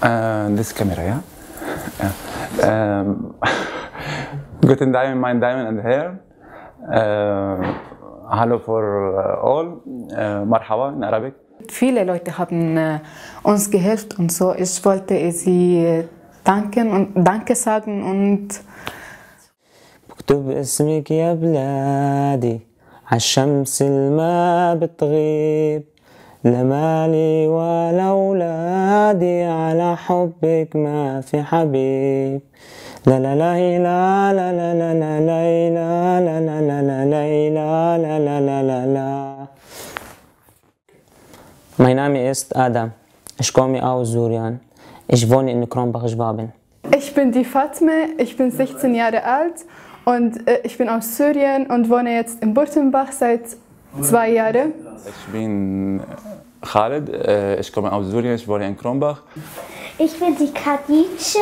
This camera, yeah? Yeah. Good diamond and hair. Hello for all. Marhaba in Arabic. Viele Leute haben uns geholfen und so. Ich wollte sie danken und Danke sagen und اكتب اسمك يا بلادي عالشمس الما بتغيب لا مالي ولا أولادي على حبك ما في حبيب لا لا لا لا لا لا لا لا لا لا لا لا لا. Mein Name ist Adam. Ich komme aus Syrien. Ich wohne in Krumbach, Schwaben. Ich bin die Fatme. Ich bin 16 Jahre alt. Und ich bin aus Syrien und wohne jetzt in Burtenbach seit 2 Jahren. Ich bin Khaled, ich komme aus Syrien, ich wohne in Krumbach. Ich bin die Katice,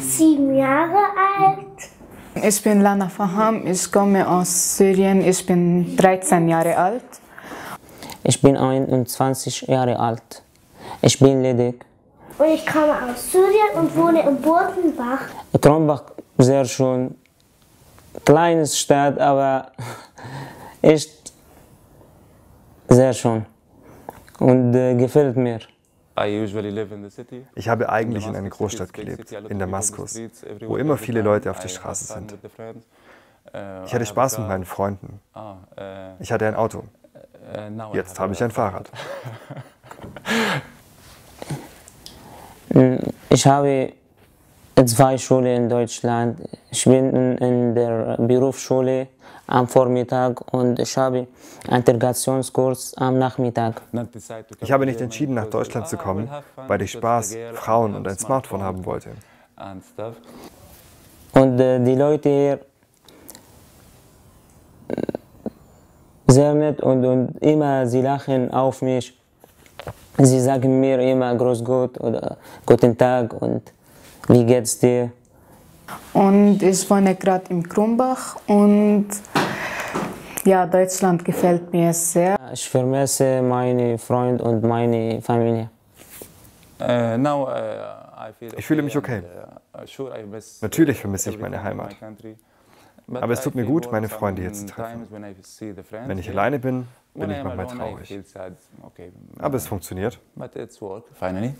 7 Jahre alt. Ich bin Lana Faham, ich komme aus Syrien, ich bin 13 Jahre alt. Ich bin 21 Jahre alt. Ich bin ledig. Und ich komme aus Syrien und wohne in Burtenbach. Krumbach, sehr schön. Kleines Stadt, aber echt sehr schön und gefällt mir. Ich habe eigentlich in einer Großstadt gelebt, in Damaskus, wo immer viele Leute auf der Straße sind. Ich hatte Spaß mit meinen Freunden. Ich hatte ein Auto. Jetzt habe ich ein Fahrrad. Ich habe 2 Schulen in Deutschland. Ich bin in der Berufsschule am Vormittag und ich habe einen Integrationskurs am Nachmittag. Ich habe nicht entschieden, nach Deutschland zu kommen, weil ich Spaß, Frauen und ein Smartphone haben wollte. Und die Leute hier sehr nett und immer, sie lachen auf mich. Sie sagen mir immer Grüß Gott oder Guten Tag und wie geht's dir? Und ich wohne gerade in Krumbach und ja, Deutschland gefällt mir sehr. Ich vermisse meine Freunde und meine Familie. Ich fühle mich okay. Natürlich vermisse ich meine Heimat. Aber es tut mir gut, meine Freunde hier zu treffen. Wenn ich alleine bin, bin ich manchmal traurig. Aber es funktioniert.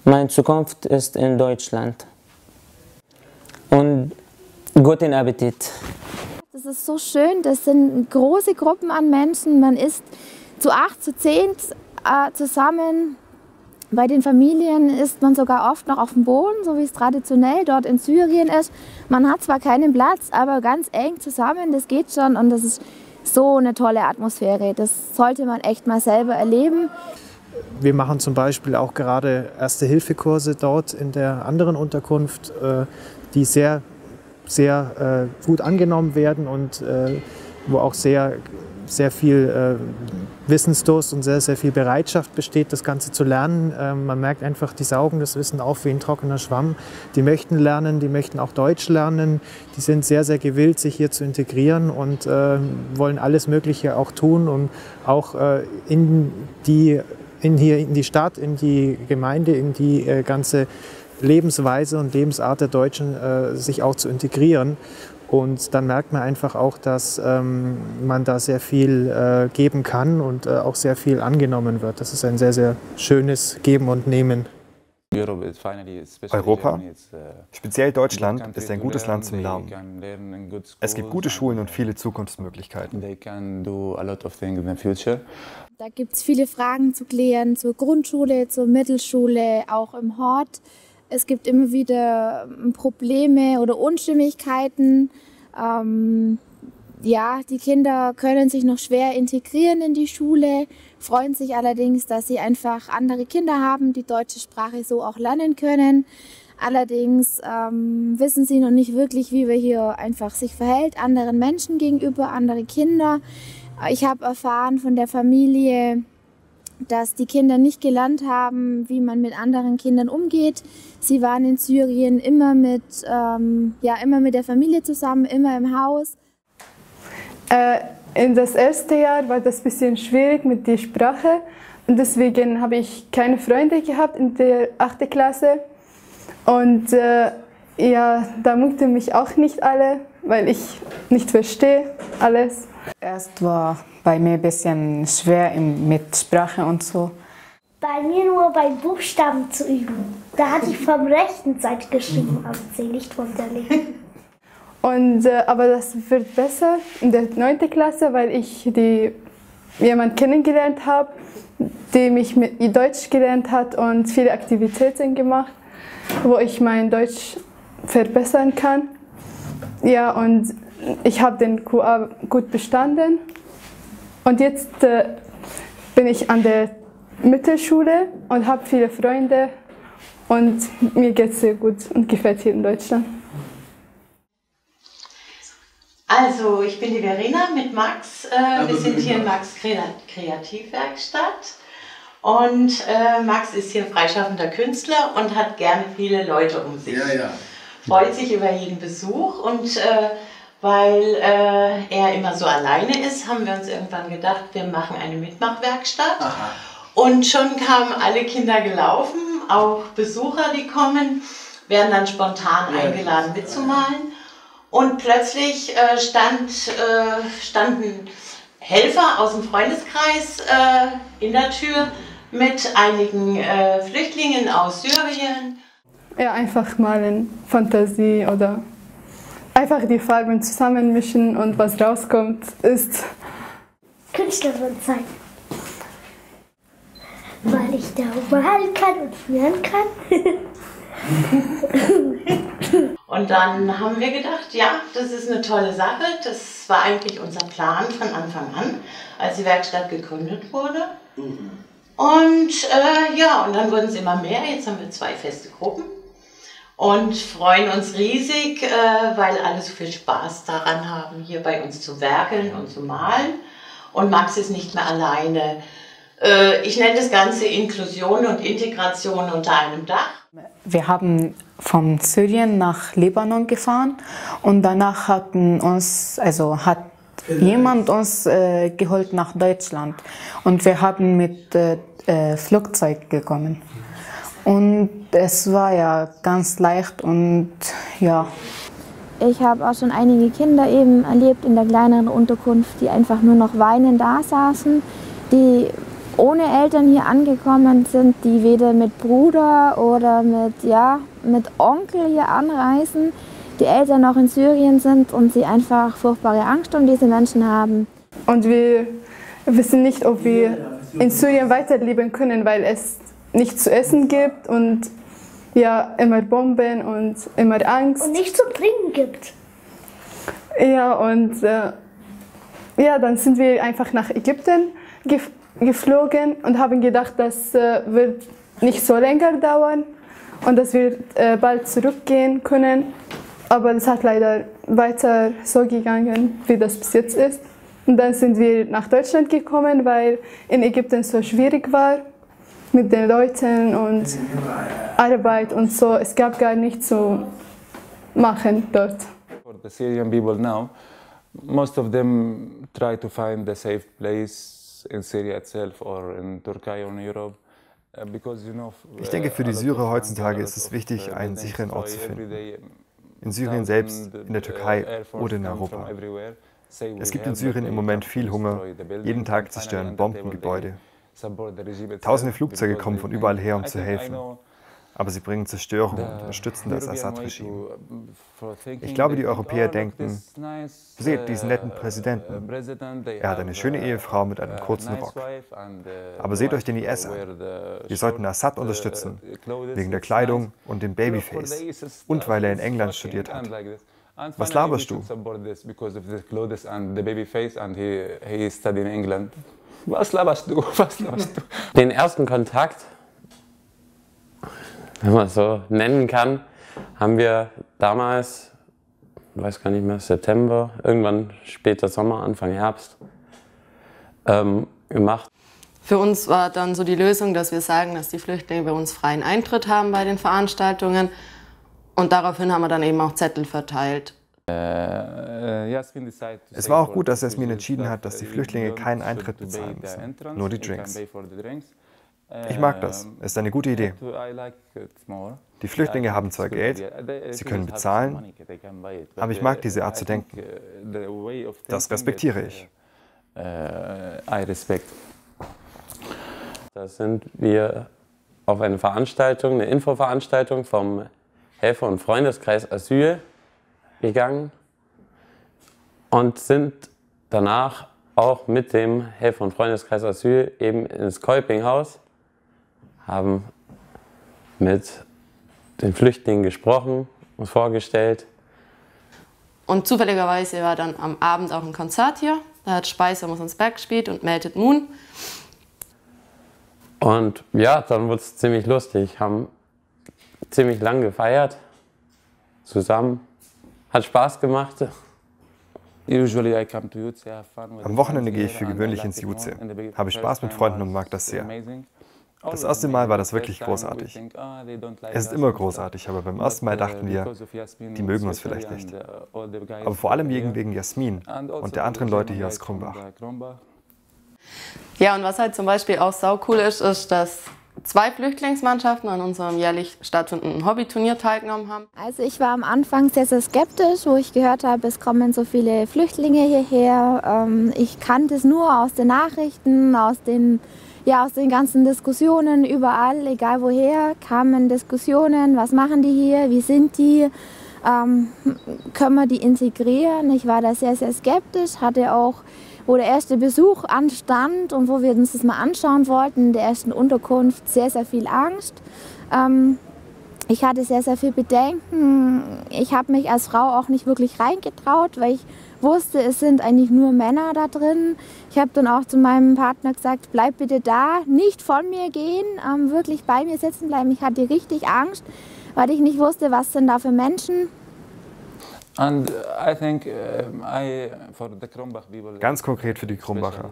Meine Zukunft ist in Deutschland. Und guten Appetit. Das ist so schön, das sind große Gruppen an Menschen. Man ist zu 8, zu 10 zusammen. Bei den Familien ist man sogar oft noch auf dem Boden, so wie es traditionell dort in Syrien ist. Man hat zwar keinen Platz, aber ganz eng zusammen, das geht schon. Und das ist so eine tolle Atmosphäre, das sollte man echt mal selber erleben. Wir machen zum Beispiel auch gerade Erste-Hilfe-Kurse dort in der anderen Unterkunft, die sehr, sehr gut angenommen werden und wo auch sehr, sehr viel Wissensdurst und sehr, sehr viel Bereitschaft besteht, das Ganze zu lernen. Man merkt einfach, die saugen das Wissen auf wie ein trockener Schwamm. Die möchten lernen, die möchten auch Deutsch lernen. Die sind sehr, sehr gewillt, sich hier zu integrieren und wollen alles Mögliche auch tun, um auch in die Stadt, in die Gemeinde, in die ganze Lebensweise und Lebensart der Deutschen sich auch zu integrieren. Und dann merkt man einfach auch, dass man da sehr viel geben kann und auch sehr viel angenommen wird. Das ist ein sehr, sehr schönes Geben und Nehmen. Europa, speziell Deutschland, ist ein gutes Land zum Lernen. Es gibt gute Schulen und viele Zukunftsmöglichkeiten. Da gibt es viele Fragen zu klären, zur Grundschule, zur Mittelschule, auch im Hort. Es gibt immer wieder Probleme oder Unstimmigkeiten. Ja, die Kinder können sich noch schwer integrieren in die Schule, freuen sich allerdings, dass sie einfach andere Kinder haben, die deutsche Sprache so auch lernen können. Allerdings wissen sie noch nicht wirklich, wie wir hier einfach sich verhält, anderen Menschen gegenüber, andere Kinder. Ich habe erfahren von der Familie, dass die Kinder nicht gelernt haben, wie man mit anderen Kindern umgeht. Sie waren in Syrien immer mit der Familie zusammen, immer im Haus. In das erste Jahr war das ein bisschen schwierig mit der Sprache und deswegen habe ich keine Freunde gehabt in der 8. Klasse. Und ja, da mochten mich auch nicht alle, weil ich nicht verstehe alles. Erst war bei mir ein bisschen schwer mit Sprache und so. Bei mir nur bei Buchstaben zu üben. Da hatte ich vom rechten Seite geschrieben, am C, nicht von der linken. Und, aber das wird besser in der 9. Klasse, weil ich jemanden kennengelernt habe, der mich mit Deutsch gelernt hat und viele Aktivitäten gemacht, wo ich mein Deutsch verbessern kann. Ja, und ich habe den QA gut bestanden. Und jetzt bin ich an der Mittelschule und habe viele Freunde. Und mir geht es sehr gut und gefällt hier in Deutschland. Also, ich bin die Verena mit Max. Wir sind hier in Max Kreativwerkstatt. Und Max ist hier freischaffender Künstler und hat gerne viele Leute um sich. Ja, ja. Freut sich über jeden Besuch und weil er immer so alleine ist, haben wir uns irgendwann gedacht, wir machen eine Mitmachwerkstatt. Aha. Und schon kamen alle Kinder gelaufen, auch Besucher, die kommen, werden dann spontan eingeladen mitzumalen. Und plötzlich standen Helfer aus dem Freundeskreis in der Tür mit einigen Flüchtlingen aus Syrien. Ja, einfach malen, Fantasie oder einfach die Farben zusammenmischen und was rauskommt, ist Künstlerin sein. Weil ich da malen kann und schmieren kann. Und dann haben wir gedacht, ja, das ist eine tolle Sache. Das war eigentlich unser Plan von Anfang an, als die Werkstatt gegründet wurde. Mhm. Und ja, und dann wurden es immer mehr. Jetzt haben wir 2 feste Gruppen und freuen uns riesig, weil alle so viel Spaß daran haben, hier bei uns zu werkeln und zu malen. Und Max ist nicht mehr alleine. Ich nenne das Ganze Inklusion und Integration unter einem Dach. Wir haben von Syrien nach Libanon gefahren und danach hat jemand uns geholt nach Deutschland und wir haben mit Flugzeug gekommen. Und es war ja ganz leicht und ja. Ich habe auch schon einige Kinder eben erlebt in der kleineren Unterkunft, die einfach nur noch weinend da saßen, die ohne Eltern hier angekommen sind, die weder mit Bruder oder mit Onkel hier anreisen, die Eltern noch in Syrien sind und sie einfach furchtbare Angst um diese Menschen haben. Und wir wissen nicht, ob wir in Syrien weiterleben können, weil es nichts zu essen gibt und ja, immer Bomben und immer Angst. Und nichts zu trinken gibt. Ja, und ja, dann sind wir einfach nach Ägypten geflogen und haben gedacht, das wird nicht so länger dauern und dass wir bald zurückgehen können. Aber es hat leider weiter so gegangen, wie das bis jetzt ist. Und dann sind wir nach Deutschland gekommen, weil in Ägypten so schwierig war mit den Leuten und Arbeit und so. Es gab gar nichts zu machen dort. For the Syrian people now, most of them try to find a safe place. In Syria itself or in Türkei or in Europe. Ich denke, für die Syrer heutzutage ist es wichtig, einen sicheren Ort zu finden. In Syrien selbst, in der Türkei oder in Europa. Es gibt in Syrien im Moment viel Hunger. Jeden Tag zerstören Bombengebäude. Tausende Flugzeuge kommen von überall her, um zu helfen. Aber sie bringen Zerstörung und unterstützen das Assad-Regime. Ich glaube, die Europäer denken, seht diesen netten Präsidenten. Er hat eine schöne Ehefrau mit einem kurzen Rock. Aber seht euch den IS an. Wir sollten Assad unterstützen, wegen der Kleidung und dem Babyface und weil er in England studiert hat. Was laberst du? Den ersten Kontakt, wenn man es so nennen kann, haben wir damals, ich weiß gar nicht mehr, September, irgendwann später Sommer, Anfang Herbst gemacht. Für uns war dann so die Lösung, dass wir sagen, dass die Flüchtlinge bei uns freien Eintritt haben bei den Veranstaltungen und daraufhin haben wir dann eben auch Zettel verteilt. Es war auch gut, dass Jasmin entschieden hat, dass die Flüchtlinge keinen Eintritt bezahlen müssen, nur die Drinks. Ich mag das. Ist eine gute Idee. Die Flüchtlinge haben zwar Geld, sie können bezahlen, aber ich mag diese Art zu denken. Das respektiere ich. Da sind wir auf eine Veranstaltung, eine Infoveranstaltung vom Helfer- und Freundeskreis Asyl gegangen und sind danach auch mit dem Helfer- und Freundeskreis Asyl eben ins Kolpinghaus, haben mit den Flüchtlingen gesprochen und vorgestellt. Und zufälligerweise war dann am Abend auch ein Konzert hier. Da hat Speiser muss ins Berg gespielt und Melted Moon. Und ja, dann wurde es ziemlich lustig, haben ziemlich lang gefeiert, zusammen, hat Spaß gemacht. Am Wochenende gehe ich für gewöhnlich ins Jutze, habe Spaß mit Freunden und mag das sehr. Das erste Mal war das wirklich großartig. Es ist immer großartig, aber beim ersten Mal dachten wir, die mögen uns vielleicht nicht. Aber vor allem wegen Jasmin und der anderen Leute hier aus Krumbach. Ja, und was halt zum Beispiel auch saucool ist, ist, dass zwei Flüchtlingsmannschaften an unserem jährlich stattfindenden Hobbyturnier teilgenommen haben. Also ich war am Anfang sehr, sehr skeptisch, wo ich gehört habe, es kommen so viele Flüchtlinge hierher. Ich kannte es nur aus den Nachrichten, aus den ganzen Diskussionen überall, egal woher, kamen Diskussionen, was machen die hier, wie sind die, können wir die integrieren. Ich war da sehr, sehr skeptisch, hatte auch, wo der erste Besuch anstand und wo wir uns das mal anschauen wollten, in der ersten Unterkunft sehr, sehr viel Angst. Ich hatte sehr, sehr viel Bedenken. Ich habe mich als Frau auch nicht wirklich reingetraut, weil ich wusste, es sind eigentlich nur Männer da drin. Ich habe dann auch zu meinem Partner gesagt, bleib bitte da, nicht von mir gehen, wirklich bei mir sitzen bleiben. Ich hatte richtig Angst, weil ich nicht wusste, was sind da für Menschen. Ganz konkret für die Krumbacher.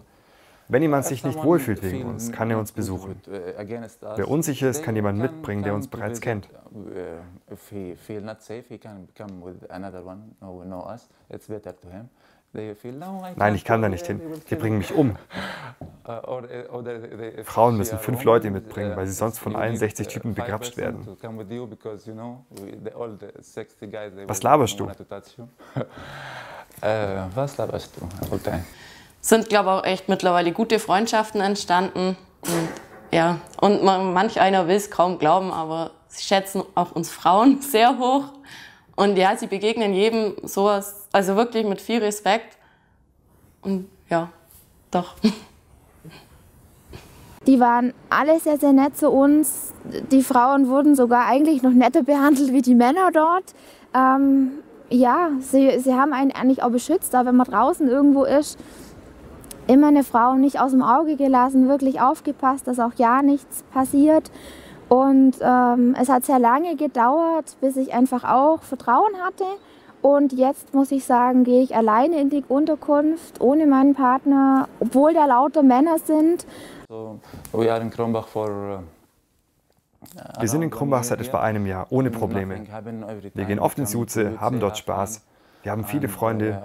Wenn jemand sich nicht wohlfühlt wegen uns, kann er uns besuchen. Wer unsicher ist, kann jemand mitbringen, der uns bereits kennt. Nein, ich kann da nicht hin. Die bringen mich um. Frauen müssen 5 Leute mitbringen, weil sie sonst von allen 60 Typen begrapscht werden. Was laberst du? Was laberst du? Sind, glaube ich, auch echt mittlerweile gute Freundschaften entstanden. Und, ja, und manch einer will es kaum glauben, aber sie schätzen auch uns Frauen sehr hoch. Und ja, sie begegnen jedem sowas, also wirklich mit viel Respekt. Und ja, doch. Die waren alle sehr, sehr nett zu uns. Die Frauen wurden sogar eigentlich noch netter behandelt wie die Männer dort. Ja, sie haben einen eigentlich auch beschützt, aber wenn man draußen irgendwo ist, immer eine Frau nicht aus dem Auge gelassen, wirklich aufgepasst, dass auch ja nichts passiert. Und es hat sehr lange gedauert, bis ich einfach auch Vertrauen hatte. Und jetzt muss ich sagen, gehe ich alleine in die Unterkunft, ohne meinen Partner, obwohl da lauter Männer sind. Wir sind in Krumbach seit etwa einem Jahr, ohne Probleme. Wir gehen oft ins Jutze, haben dort Spaß. Wir haben viele Freunde,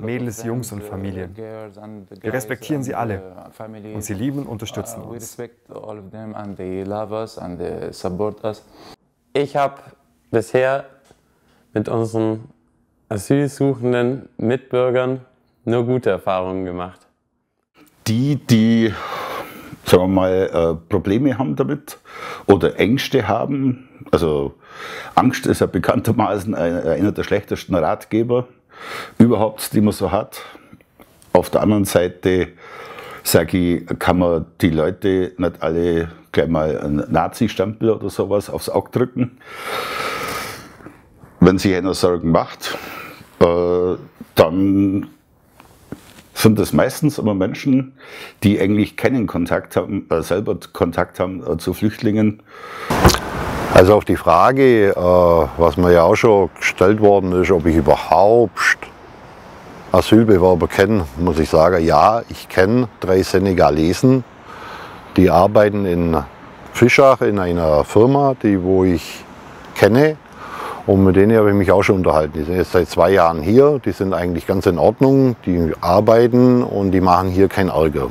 Mädels, Jungs und Familien. Wir respektieren sie alle und sie lieben und unterstützen uns. Ich habe bisher mit unseren asylsuchenden Mitbürgern nur gute Erfahrungen gemacht. Die sagen wir mal, Probleme haben damit oder Ängste haben. Also Angst ist ja bekanntermaßen einer der schlechtesten Ratgeber überhaupt, die man so hat. Auf der anderen Seite, sage ich, kann man die Leute nicht alle gleich mal einen Nazi-Stempel oder sowas aufs Auge drücken. Wenn sich einer Sorgen macht, dann sind das meistens immer Menschen, die eigentlich keinen Kontakt haben, selber Kontakt haben zu Flüchtlingen. Also auf die Frage, was mir ja auch schon gestellt worden ist, ob ich überhaupt Asylbewerber kenne, muss ich sagen, ja, ich kenne 3 Senegalesen, die arbeiten in Fischach in einer Firma, wo ich kenne. Und mit denen habe ich mich auch schon unterhalten. Die sind jetzt seit 2 Jahren hier, die sind eigentlich ganz in Ordnung, die arbeiten und die machen hier keinen Ärger.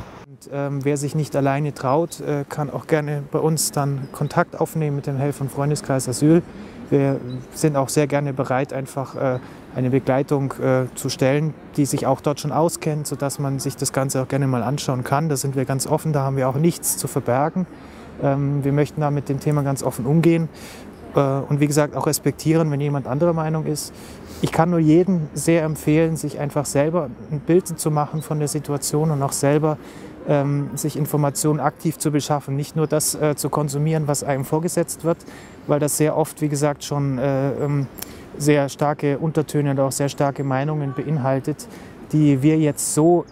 Und wer sich nicht alleine traut, kann auch gerne bei uns dann Kontakt aufnehmen mit dem Helfer- und Freundeskreis Asyl. Wir sind auch sehr gerne bereit, einfach eine Begleitung zu stellen, die sich auch dort schon auskennt, sodass man sich das Ganze auch gerne mal anschauen kann. Da sind wir ganz offen, da haben wir auch nichts zu verbergen. Wir möchten da mit dem Thema ganz offen umgehen und wie gesagt auch respektieren, wenn jemand anderer Meinung ist. Ich kann nur jedem sehr empfehlen, sich einfach selber ein Bild zu machen von der Situation und auch selber sich Informationen aktiv zu beschaffen, nicht nur das zu konsumieren, was einem vorgesetzt wird, weil das sehr oft, wie gesagt, schon sehr starke Untertöne und auch sehr starke Meinungen beinhaltet, die wir jetzt so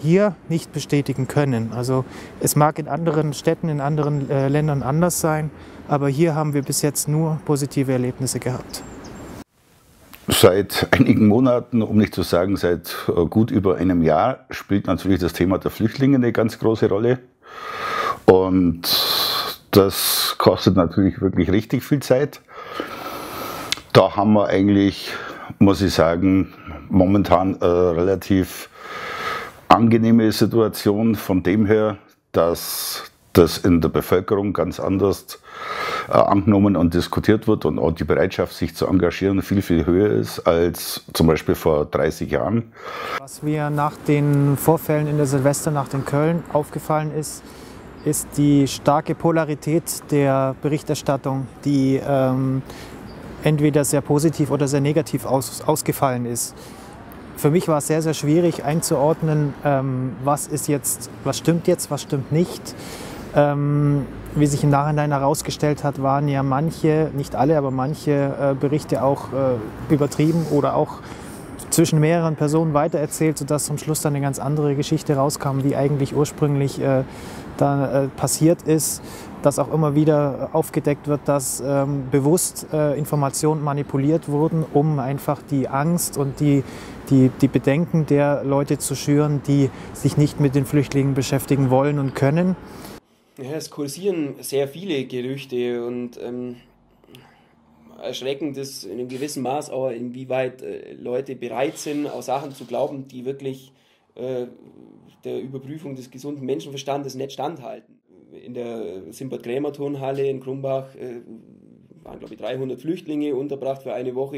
hier nicht bestätigen können. Also es mag in anderen Städten, in anderen Ländern anders sein, aber hier haben wir bis jetzt nur positive Erlebnisse gehabt. Seit einigen Monaten, um nicht zu sagen seit gut über einem Jahr, spielt natürlich das Thema der Flüchtlinge eine ganz große Rolle. Und das kostet natürlich wirklich richtig viel Zeit. Da haben wir eigentlich, muss ich sagen, momentan eine relativ angenehme Situation von dem her, dass das in der Bevölkerung ganz anders angenommen und diskutiert wird und auch die Bereitschaft, sich zu engagieren, viel, viel höher ist als zum Beispiel vor 30 Jahren. Was mir nach den Vorfällen in der Silvesternacht in Köln aufgefallen ist, ist die starke Polarität der Berichterstattung, die entweder sehr positiv oder sehr negativ ausgefallen ist. Für mich war es sehr, sehr schwierig einzuordnen, was stimmt jetzt, was stimmt nicht. Wie sich im Nachhinein herausgestellt hat, waren ja manche, nicht alle, aber manche Berichte auch übertrieben oder auch zwischen mehreren Personen weitererzählt, sodass zum Schluss dann eine ganz andere Geschichte rauskam, wie eigentlich ursprünglich da passiert ist. Dass auch immer wieder aufgedeckt wird, dass bewusst Informationen manipuliert wurden, um einfach die Angst und die Bedenken der Leute zu schüren, die sich nicht mit den Flüchtlingen beschäftigen wollen und können. Ja, es kursieren sehr viele Gerüchte und erschreckend ist in einem gewissen Maß auch, inwieweit Leute bereit sind, auch Sachen zu glauben, die wirklich der Überprüfung des gesunden Menschenverstandes nicht standhalten. In der Simbad-Krämer-Turnhalle in Krumbach waren, glaube ich, 300 Flüchtlinge untergebracht für eine Woche.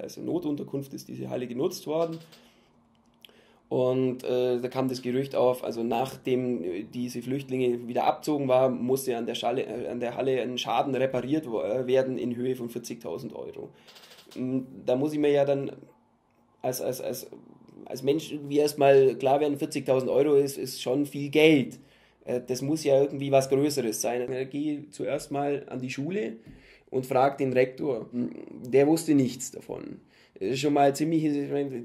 Als Notunterkunft ist diese Halle genutzt worden. Und da kam das Gerücht auf, also nachdem diese Flüchtlinge wieder abzogen waren, musste an der Halle ein Schaden repariert werden in Höhe von 40.000 Euro. Und da muss ich mir ja dann als Mensch wie erstmal klar werden, 40.000 Euro ist schon viel Geld. Das muss ja irgendwie was Größeres sein. Ich gehe zuerst mal an die Schule und frage den Rektor. Der wusste nichts davon. Schon mal ziemlich,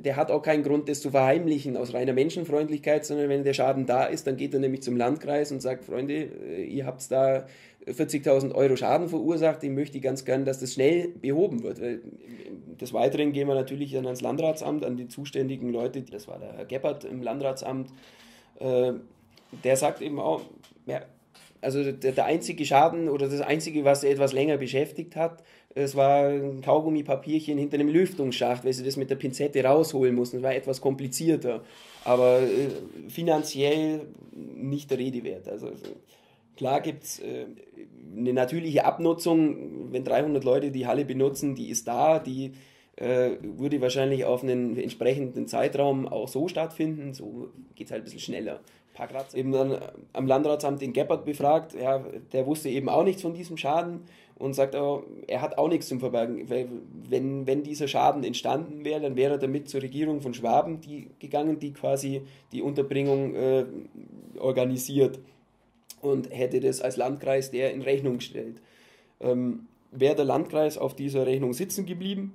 der hat auch keinen Grund, das zu verheimlichen aus reiner Menschenfreundlichkeit, sondern wenn der Schaden da ist, dann geht er nämlich zum Landkreis und sagt, Freunde, ihr habt da 40.000 Euro Schaden verursacht, ich möchte ganz gern, dass das schnell behoben wird. Des Weiteren gehen wir natürlich dann ans Landratsamt, an die zuständigen Leute, das war der Herr Geppert im Landratsamt, der sagt eben auch, ja, also der einzige Schaden oder das einzige, was er etwas länger beschäftigt hat, es war ein Kaugummipapierchen hinter einem Lüftungsschacht, weil sie das mit der Pinzette rausholen mussten. Das war etwas komplizierter, aber finanziell nicht der Rede wert. Also klar gibt es eine natürliche Abnutzung, wenn 300 Leute die Halle benutzen, die ist da, die würde wahrscheinlich auf einen entsprechenden Zeitraum auch so stattfinden, so geht es halt ein bisschen schneller. Eben dann am Landratsamt den Geppert befragt, ja, der wusste eben auch nichts von diesem Schaden und sagt aber, er hat auch nichts zum Verbergen, weil wenn dieser Schaden entstanden wäre, dann wäre er damit zur Regierung von Schwaben gegangen, die quasi die Unterbringung organisiert und hätte das als Landkreis der in Rechnung gestellt. Wäre der Landkreis auf dieser Rechnung sitzen geblieben,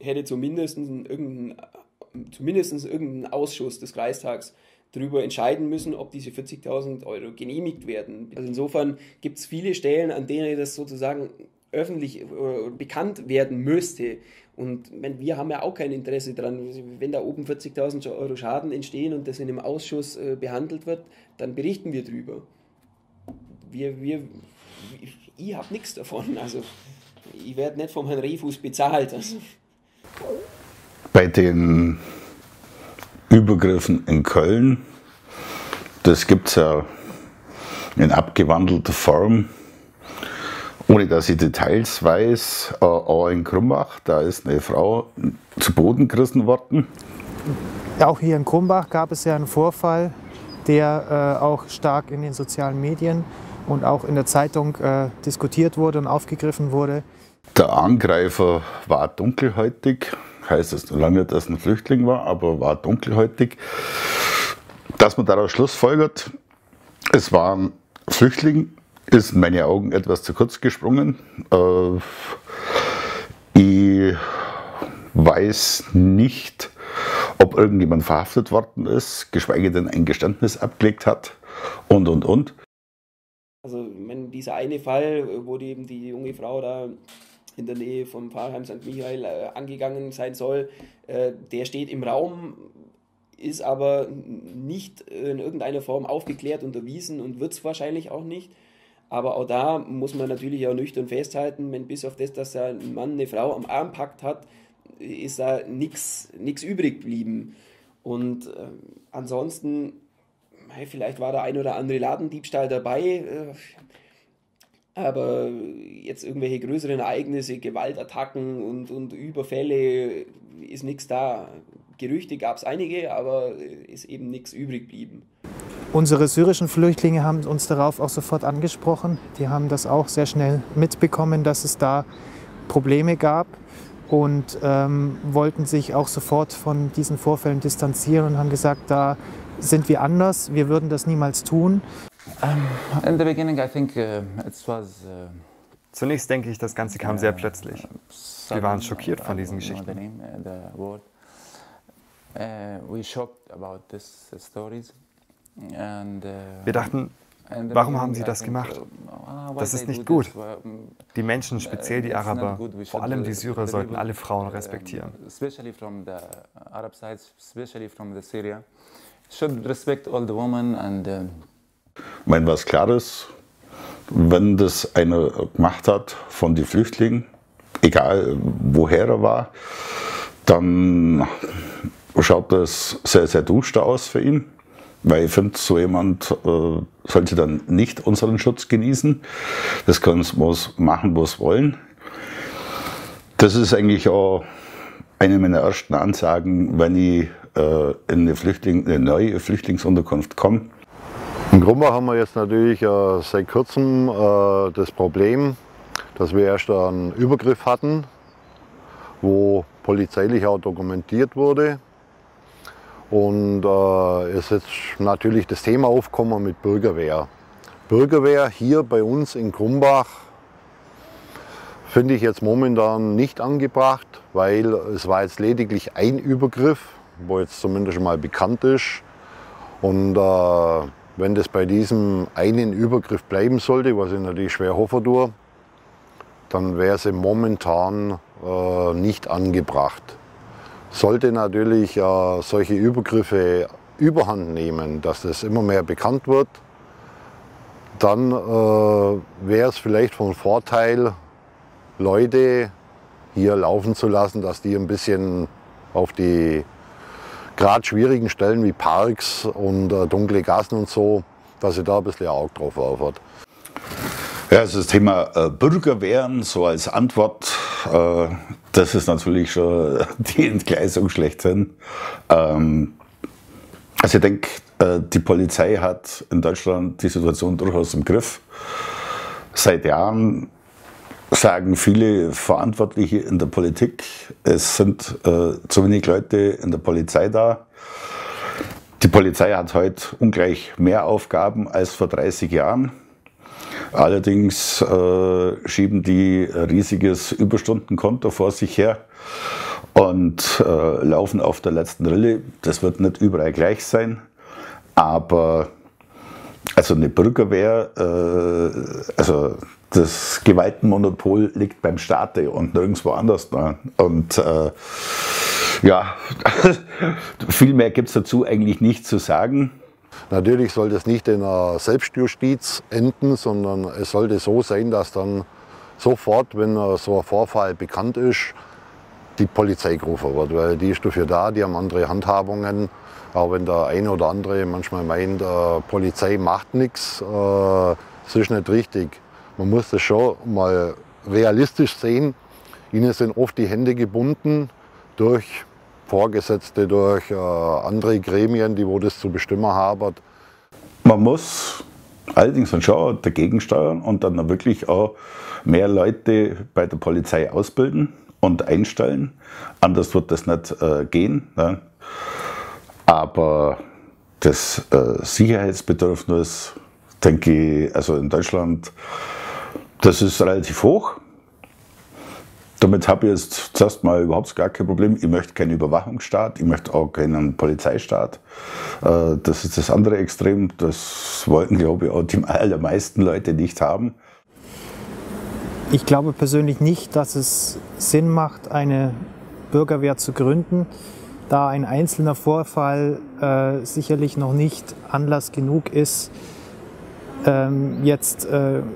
hätte zumindest irgendein Ausschuss des Kreistags darüber entscheiden müssen, ob diese 40.000 Euro genehmigt werden. Also insofern gibt es viele Stellen, an denen das sozusagen öffentlich bekannt werden müsste. Und wir haben ja auch kein Interesse daran, wenn da oben 40.000 Euro Schaden entstehen und das in einem Ausschuss behandelt wird, dann berichten wir drüber. Ich habe nichts davon, also ich werde nicht von Herrn Rehfuß bezahlt. Also. Bei den Übergriffen in Köln, Das gibt es ja in abgewandelter Form, ohne dass ich Details weiß, auch in Krumbach, da ist eine Frau zu Boden gerissen worden. Auch hier in Krumbach gab es ja einen Vorfall, der auch stark in den sozialen Medien und auch in der Zeitung diskutiert wurde und aufgegriffen wurde. Der Angreifer war dunkelhäutig, heißt es noch lange nicht, dass ein Flüchtling war, aber war dunkelhäutig. Dass man daraus schlussfolgert, es war ein Flüchtling, ist in meinen Augen etwas zu kurz gesprungen. Ich weiß nicht, ob irgendjemand verhaftet worden ist, geschweige denn ein Geständnis abgelegt hat und, und. Also wenn dieser eine Fall, wo die eben die junge Frau da in der Nähe vom Pfarrheim St. Michael angegangen sein soll, der steht im Raum, ist aber nicht in irgendeiner Form aufgeklärt, unterwiesen und wird es wahrscheinlich auch nicht. Aber auch da muss man natürlich auch nüchtern festhalten, wenn bis auf das, dass da ein Mann eine Frau am Arm packt hat, ist da nichts übrig geblieben. Und ansonsten, hey, vielleicht war der ein oder andere Ladendiebstahl dabei, aber jetzt irgendwelche größeren Ereignisse, Gewaltattacken und Überfälle, ist nichts da. Gerüchte gab es einige, aber ist eben nichts übrig geblieben. Unsere syrischen Flüchtlinge haben uns darauf auch sofort angesprochen. Die haben das auch sehr schnell mitbekommen, dass es da Probleme gab und wollten sich auch sofort von diesen Vorfällen distanzieren und haben gesagt, da sind wir anders, wir würden das niemals tun. In the beginning I think it was Zunächst denke ich, das Ganze kam sehr plötzlich. Wir waren schockiert von diesen Geschichten. Wir dachten, warum haben sie das gemacht? Das ist nicht gut. Die Menschen, speziell die Araber, vor allem die Syrer, sollten alle Frauen respektieren. Wenn was klar ist, wenn das einer gemacht hat von den Flüchtlingen, egal woher er war, dann schaut das sehr, sehr duster aus für ihn, weil ich finde, so jemand sollte dann nicht unseren Schutz genießen. Das kann es machen, was wollen. Das ist eigentlich auch eine meiner ersten Ansagen, wenn ich in eine neue Flüchtlingsunterkunft komme. In Krumbach haben wir jetzt natürlich seit kurzem das Problem, dass wir erst einen Übergriff hatten, wo polizeilich auch dokumentiert wurde. Und es ist natürlich das Thema aufgekommen mit Bürgerwehr. Bürgerwehr hier bei uns in Krumbach finde ich jetzt momentan nicht angebracht, weil es war jetzt lediglich ein Übergriff, wo jetzt zumindest mal bekannt ist. Und wenn das bei diesem einen Übergriff bleiben sollte, was ich natürlich schwer hoffe tue, dann wäre es momentan nicht angebracht. Sollte natürlich solche Übergriffe überhand nehmen, dass das immer mehr bekannt wird, dann wäre es vielleicht von Vorteil, Leute hier laufen zu lassen, dass die ein bisschen auf die gerade schwierigen Stellen wie Parks und dunkle Gassen und so, dass sie da ein bisschen ein Auge drauf werfen. Ja, also das Thema Bürgerwehren so als Antwort, das ist natürlich schon die Entgleisung schlechthin. Also ich denke, die Polizei hat in Deutschland die Situation durchaus im Griff. Seit Jahren sagen viele Verantwortliche in der Politik, es sind zu wenig Leute in der Polizei da. Die Polizei hat heute ungleich mehr Aufgaben als vor 30 Jahren. Allerdings schieben die ein riesiges Überstundenkonto vor sich her und laufen auf der letzten Rille. Das wird nicht überall gleich sein, aber also eine Bürgerwehr, also das Gewaltenmonopol liegt beim Staate und nirgendwo anders. Ne? Und ja, viel mehr gibt es dazu eigentlich nicht zu sagen. Natürlich sollte es nicht in einer Selbstjustiz enden, sondern es sollte so sein, dass dann sofort, wenn so ein Vorfall bekannt ist, die Polizei gerufen wird, weil die ist dafür da, die haben andere Handhabungen Auch wenn der eine oder andere manchmal meint, Polizei macht nichts, das ist nicht richtig. Man muss das schon mal realistisch sehen. Ihnen sind oft die Hände gebunden durch Vorgesetzte, durch andere Gremien, die wo das zu bestimmen haben. Man muss allerdings schon dagegen steuern und dann wirklich auch mehr Leute bei der Polizei ausbilden und einstellen. Anders wird das nicht gehen. Ne? Aber das Sicherheitsbedürfnis, denke ich, also in Deutschland, das ist relativ hoch. Damit habe ich jetzt zuerst mal überhaupt gar kein Problem. Ich möchte keinen Überwachungsstaat, ich möchte auch keinen Polizeistaat. Das ist das andere Extrem. Das wollten, glaube ich, auch die allermeisten Leute nicht haben. Ich glaube persönlich nicht, dass es Sinn macht, eine Bürgerwehr zu gründen, da ein einzelner Vorfall sicherlich noch nicht Anlass genug ist, jetzt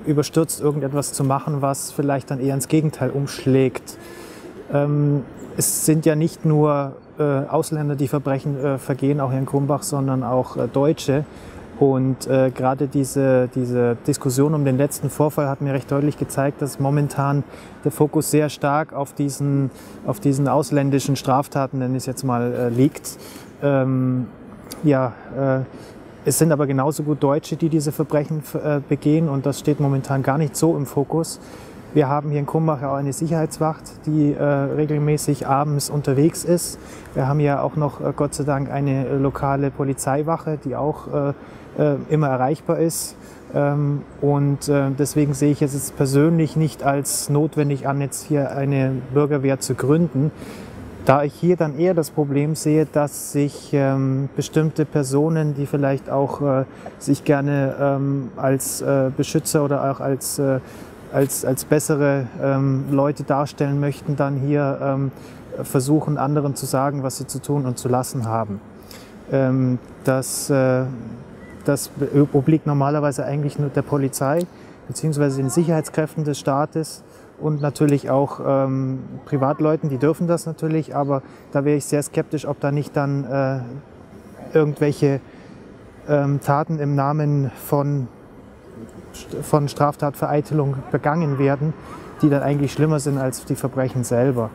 überstürzt irgendetwas zu machen, was vielleicht dann eher ins Gegenteil umschlägt. Es sind ja nicht nur Ausländer, die Verbrechen vergehen, auch hier in Krumbach, sondern auch Deutsche. Und gerade diese Diskussion um den letzten Vorfall hat mir recht deutlich gezeigt, dass momentan der Fokus sehr stark auf diesen ausländischen Straftaten, nenne ich es jetzt mal, liegt. Es sind aber genauso gut Deutsche, die diese Verbrechen begehen, und das steht momentan gar nicht so im Fokus. Wir haben hier in Krumbach auch eine Sicherheitswacht, die regelmäßig abends unterwegs ist. Wir haben ja auch noch Gott sei Dank eine lokale Polizeiwache, die auch immer erreichbar ist. Und deswegen sehe ich es persönlich nicht als notwendig an, jetzt hier eine Bürgerwehr zu gründen. Da ich hier dann eher das Problem sehe, dass sich bestimmte Personen, die vielleicht auch sich gerne als Beschützer oder auch als bessere Leute darstellen möchten, dann hier versuchen, anderen zu sagen, was sie zu tun und zu lassen haben. Das obliegt normalerweise eigentlich nur der Polizei bzw. den Sicherheitskräften des Staates. Und natürlich auch Privatleuten, die dürfen das natürlich, aber da wäre ich sehr skeptisch, ob da nicht dann irgendwelche Taten im Namen von Straftatvereitelung begangen werden, die dann eigentlich schlimmer sind als die Verbrechen selber.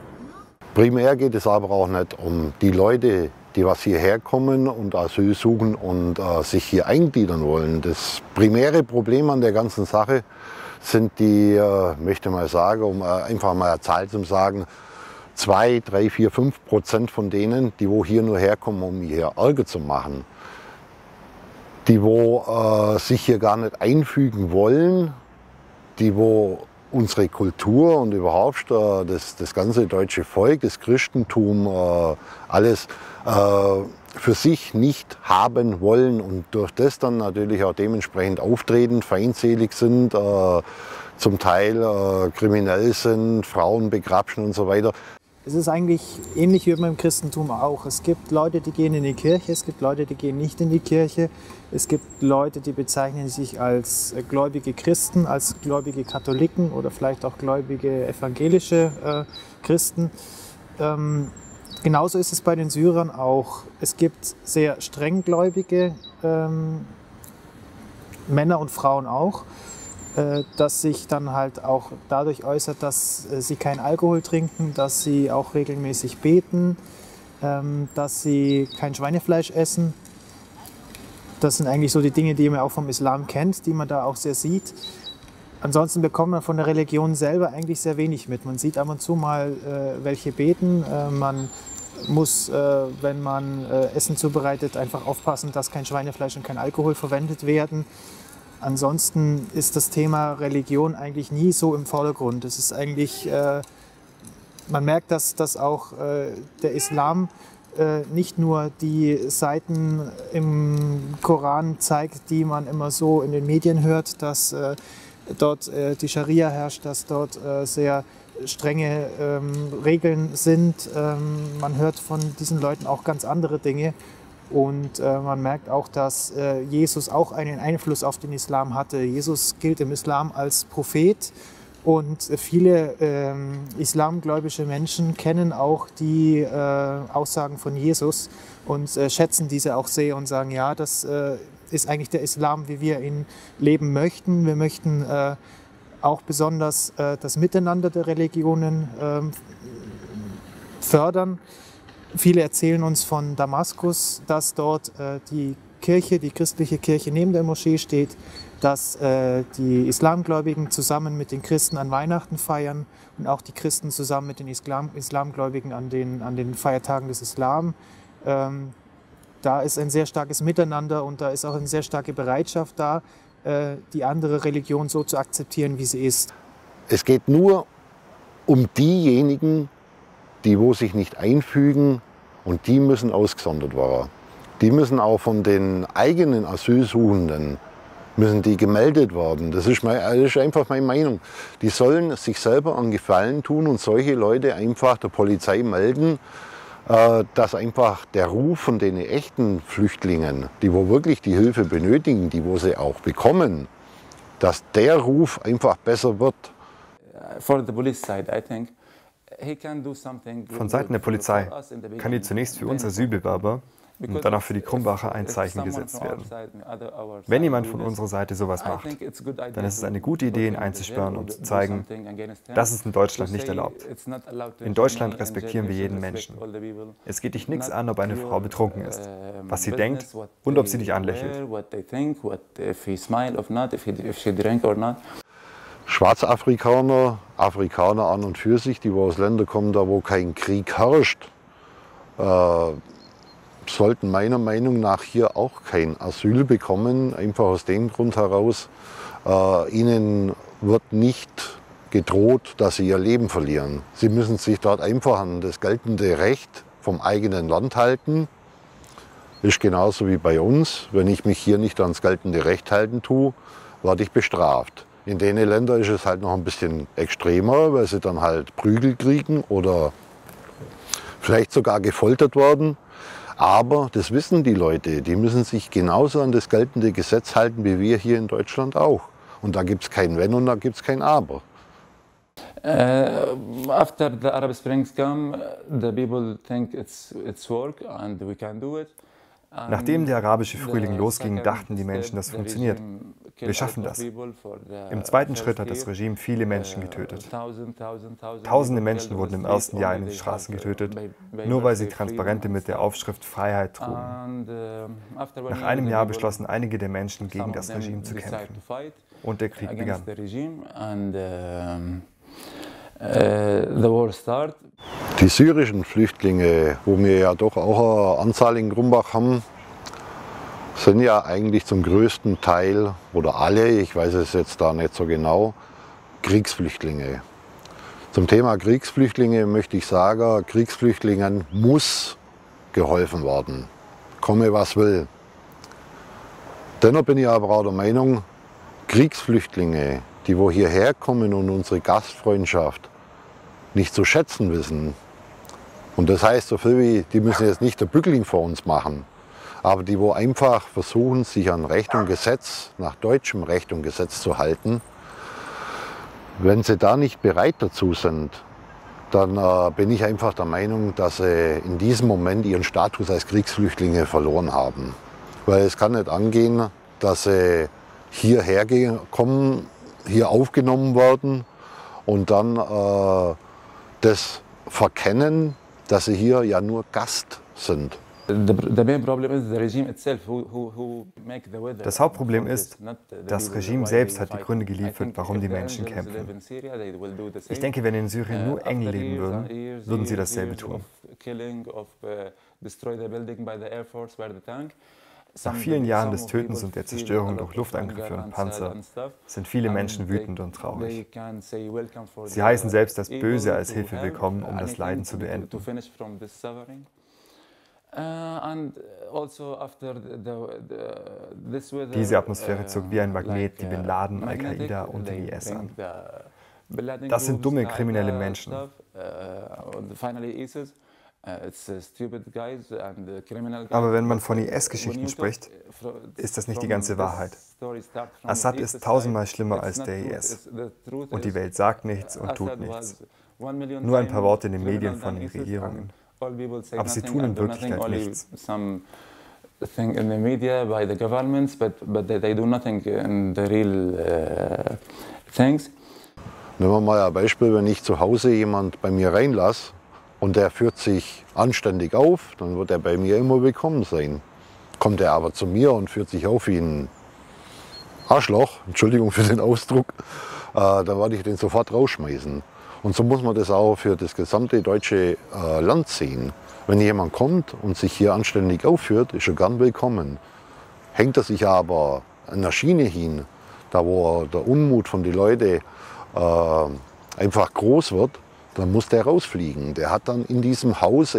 Primär geht es aber auch nicht um die Leute, die was hierher kommen und Asyl suchen und sich hier eingliedern wollen. Das primäre Problem an der ganzen Sache sind die, möchte mal sagen, um einfach mal eine Zahl zu sagen, 2, 3, 4, 5% von denen, die wo hier nur herkommen, um hier Ärger zu machen, die wo sich hier gar nicht einfügen wollen, die wo unsere Kultur und überhaupt das ganze deutsche Volk, das Christentum, alles für sich nicht haben wollen und durch das dann natürlich auch dementsprechend auftreten, feindselig sind, zum Teil kriminell sind, Frauen begrapschen und so weiter. Es ist eigentlich ähnlich wie beim Christentum auch. Es gibt Leute, die gehen in die Kirche, es gibt Leute, die gehen nicht in die Kirche. Es gibt Leute, die bezeichnen sich als gläubige Christen, als gläubige Katholiken oder vielleicht auch gläubige evangelische Christen. Genauso ist es bei den Syrern auch. Es gibt sehr strenggläubige Männer und Frauen auch, das sich dann halt auch dadurch äußert, dass sie keinen Alkohol trinken, dass sie auch regelmäßig beten, dass sie kein Schweinefleisch essen. Das sind eigentlich so die Dinge, die man auch vom Islam kennt, die man da auch sehr sieht. Ansonsten bekommt man von der Religion selber eigentlich sehr wenig mit. Man sieht ab und zu mal, welche beten. Man muss, wenn man Essen zubereitet, einfach aufpassen, dass kein Schweinefleisch und kein Alkohol verwendet werden. Ansonsten ist das Thema Religion eigentlich nie so im Vordergrund. Es ist eigentlich, man merkt, dass auch der Islam nicht nur die Seiten im Koran zeigt, die man immer so in den Medien hört, dass dort die Scharia herrscht, dass dort sehr strenge Regeln sind. Man hört von diesen Leuten auch ganz andere Dinge und man merkt auch, dass Jesus auch einen Einfluss auf den Islam hatte. Jesus gilt im Islam als Prophet Und viele islamgläubische Menschen kennen auch die Aussagen von Jesus und schätzen diese auch sehr und sagen, ja, das ist eigentlich der Islam, wie wir ihn leben möchten. Wir möchten auch besonders das Miteinander der Religionen fördern. Viele erzählen uns von Damaskus, dass dort die Kirche, die christliche Kirche neben der Moschee steht, dass die Islamgläubigen zusammen mit den Christen an Weihnachten feiern und auch die Christen zusammen mit den Islamgläubigen an den Feiertagen des Islam. Da ist ein sehr starkes Miteinander und da ist auch eine sehr starke Bereitschaft da, die andere Religion so zu akzeptieren, wie sie ist. Es geht nur um diejenigen, die wo sich nicht einfügen, und die müssen ausgesondert werden. Die müssen auch von den eigenen Asylsuchenden müssen die gemeldet werden. Das ist einfach meine Meinung. Die sollen sich selber einen Gefallen tun und solche Leute einfach der Polizei melden, dass einfach der Ruf von den echten Flüchtlingen, die wo wirklich die Hilfe benötigen, die wo sie auch bekommen, dass der Ruf einfach besser wird. Von Seiten der Polizei kann hier zunächst für uns Asylbewerber und danach für die Krumbacher ein Zeichen gesetzt werden. Wenn jemand von unserer Seite sowas macht, dann ist es eine gute Idee, ihn einzusperren und zu zeigen, das ist in Deutschland nicht erlaubt. In Deutschland respektieren wir jeden Menschen. Es geht dich nichts an, ob eine Frau betrunken ist, was sie denkt und ob sie dich anlächelt. Schwarzafrikaner, Afrikaner an und für sich, die aus Ländern kommen, da wo kein Krieg herrscht, sollten meiner Meinung nach hier auch kein Asyl bekommen, einfach aus dem Grund heraus, ihnen wird nicht gedroht, dass sie ihr Leben verlieren. Sie müssen sich dort einfach an das geltende Recht vom eigenen Land halten. Ist genauso wie bei uns, wenn ich mich hier nicht ans geltende Recht halten tue, werde ich bestraft. In den Ländern ist es halt noch ein bisschen extremer, weil sie dann halt Prügel kriegen oder vielleicht sogar gefoltert werden. Aber das wissen die Leute, die müssen sich genauso an das geltende Gesetz halten, wie wir hier in Deutschland auch. Und da gibt es kein Wenn und da gibt es kein Aber. After the Arab Spring come, the people think it's work and we can do it. Nachdem der arabische Frühling losging, dachten die Menschen, das funktioniert. Wir schaffen das. Im zweiten Schritt hat das Regime viele Menschen getötet. Tausende Menschen wurden im ersten Jahr in den Straßen getötet, nur weil sie Transparente mit der Aufschrift Freiheit trugen. Nach einem Jahr beschlossen einige der Menschen, gegen das Regime zu kämpfen. Und der Krieg begann. Die syrischen Flüchtlinge, wo wir ja doch auch eine Anzahl in Krumbach haben, sind ja eigentlich zum größten Teil, oder alle, ich weiß es jetzt da nicht so genau, Kriegsflüchtlinge. Zum Thema Kriegsflüchtlinge möchte ich sagen, Kriegsflüchtlingen muss geholfen werden, komme was will. Dennoch bin ich aber auch der Meinung, Kriegsflüchtlinge, die wo hierher kommen und unsere Gastfreundschaft nicht zu schätzen wissen, und das heißt so viel wie, die müssen jetzt nicht der Bückling vor uns machen, aber die wo einfach versuchen, sich an Recht und Gesetz, nach deutschem Recht und Gesetz zu halten, wenn sie da nicht bereit dazu sind, dann bin ich einfach der Meinung, dass sie in diesem Moment ihren Status als Kriegsflüchtlinge verloren haben. Weil es kann nicht angehen, dass sie hierher kommen, hier aufgenommen werden und dann das verkennen, dass sie hier ja nur Gast sind. Das Hauptproblem ist, das Regime selbst hat die Gründe geliefert, warum die Menschen kämpfen. Ich denke, wenn in Syrien nur Engel leben würden, würden sie dasselbe tun. Nach vielen Jahren des Tötens und der Zerstörung durch Luftangriffe und Panzer sind viele Menschen wütend und traurig. Sie heißen selbst das Böse als Hilfe willkommen, um das Leiden zu beenden. Diese Atmosphäre zog wie ein Magnet die Bin Laden, Al-Qaida und den IS an. Das sind dumme, kriminelle Menschen. Aber wenn man von IS-Geschichten spricht, ist das nicht die ganze Wahrheit. Assad ist tausendmal schlimmer als der IS. Und die Welt sagt nichts und tut nichts. Nur ein paar Worte in den Medien von den Regierungen. Aber sie tun in Wirklichkeit nichts. Nehmen wir mal ein Beispiel, wenn ich zu Hause jemand bei mir reinlasse, und der führt sich anständig auf, dann wird er bei mir immer willkommen sein. Kommt er aber zu mir und führt sich auf wie ein Arschloch, Entschuldigung für den Ausdruck, dann werde ich den sofort rausschmeißen. Und so muss man das auch für das gesamte deutsche Land sehen. Wenn jemand kommt und sich hier anständig aufführt, ist er gern willkommen. Hängt er sich aber an der Schiene hin, da wo der Unmut von den Leuten einfach groß wird, dann muss der rausfliegen. Der hat dann in diesem Haus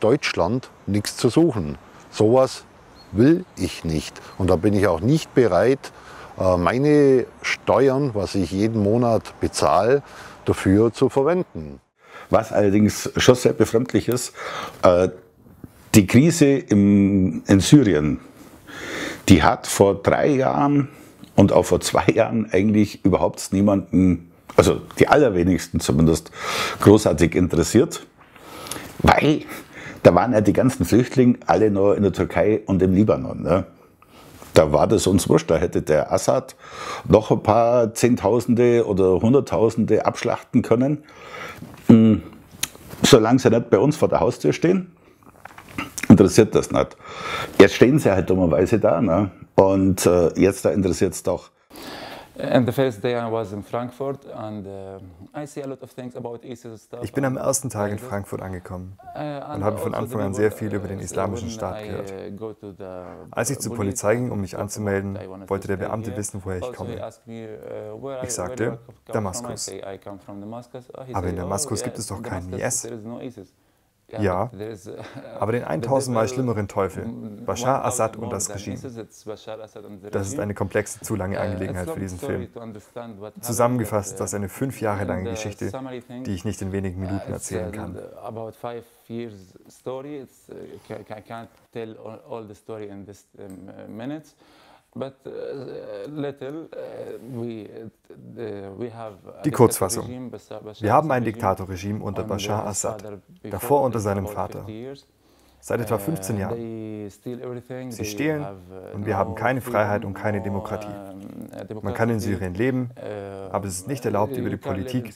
Deutschland, nichts zu suchen. Sowas will ich nicht. Und da bin ich auch nicht bereit, meine Steuern, was ich jeden Monat bezahle, dafür zu verwenden. Was allerdings schon sehr befremdlich ist, die Krise in Syrien, die hat vor 3 Jahren und auch vor 2 Jahren eigentlich überhaupt niemanden, also die allerwenigsten zumindest, großartig interessiert, weil da waren ja die ganzen Flüchtlinge alle noch in der Türkei und im Libanon. Ne? Da war das uns wurscht, da hätte der Assad noch ein paar Zehntausende oder Hunderttausende abschlachten können, solange sie nicht bei uns vor der Haustür stehen, interessiert das nicht. Jetzt stehen sie halt dummerweise da, ne? Und jetzt da interessiert es doch. Ich bin am ersten Tag in Frankfurt angekommen und habe von Anfang an sehr viel über den Islamischen Staat gehört. Als ich zur Polizei ging, um mich anzumelden, wollte der Beamte wissen, woher ich komme. Ich sagte, Damaskus. Aber in Damaskus gibt es doch keinen IS. Ja, aber den 1000-mal schlimmeren Teufel, Baschar Assad und das Regime. Das ist eine komplexe, zu lange Angelegenheit für diesen Film. Zusammengefasst ist das eine 5 Jahre lange Geschichte, die ich nicht in wenigen Minuten erzählen kann. Die Kurzfassung. Wir haben ein Diktatorregime unter Bashar Assad, davor unter seinem Vater, seit etwa 15 Jahren. Sie stehlen und wir haben keine Freiheit und keine Demokratie. Man kann in Syrien leben, aber es ist nicht erlaubt, über die Politik